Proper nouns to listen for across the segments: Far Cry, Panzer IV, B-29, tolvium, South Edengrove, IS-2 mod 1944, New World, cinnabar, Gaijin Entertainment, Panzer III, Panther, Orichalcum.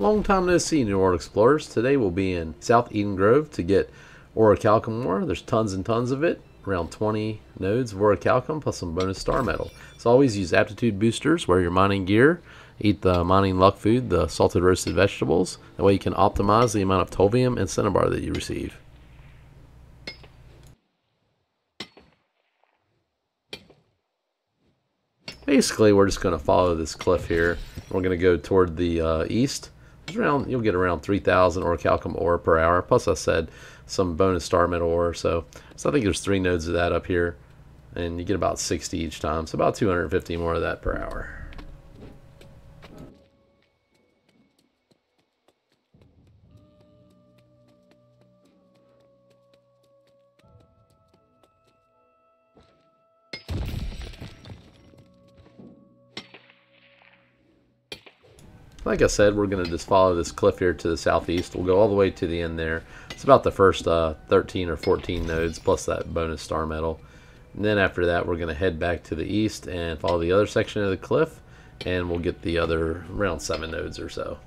Long time no see, New World Explorers. Today we'll be in South Edengrove to get Orichalcum ore. There's tons and tons of it, around 20 nodes of Orichalcum plus some bonus star metal. So always use aptitude boosters, wear your mining gear, eat the mining luck food, the salted roasted vegetables. That way you can optimize the amount of tolvium and cinnabar that you receive. Basically, we're just going to follow this cliff here. We're going to go toward the east. You'll get around 3,000 orichalcum ore per hour. Plus, I said some bonus star metal ore. So I think there's 3 nodes of that up here, and you get about 60 each time. So about 250 more of that per hour. Like I said, we're going to just follow this cliff here to the southeast. We'll go all the way to the end there. It's about the first 13 or 14 nodes, plus that bonus star metal. And then after that, we're going to head back to the east and follow the other section of the cliff, and we'll get the other around 7 nodes or so.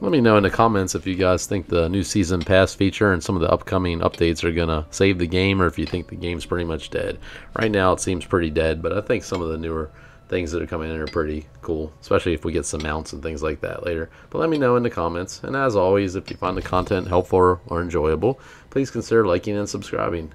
Let me know in the comments if you guys think the new season pass feature and some of the upcoming updates are going to save the game, or if you think the game's pretty much dead. Right now it seems pretty dead, but I think some of the newer things that are coming in are pretty cool, especially if we get some mounts and things like that later. But let me know in the comments, and as always, if you find the content helpful or enjoyable, please consider liking and subscribing.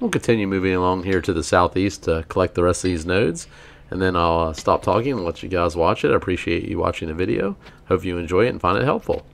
We'll continue moving along here to the southeast to collect the rest of these nodes, and then I'll stop talking and let you guys watch it. I appreciate you watching the video. Hope you enjoy it and find it helpful.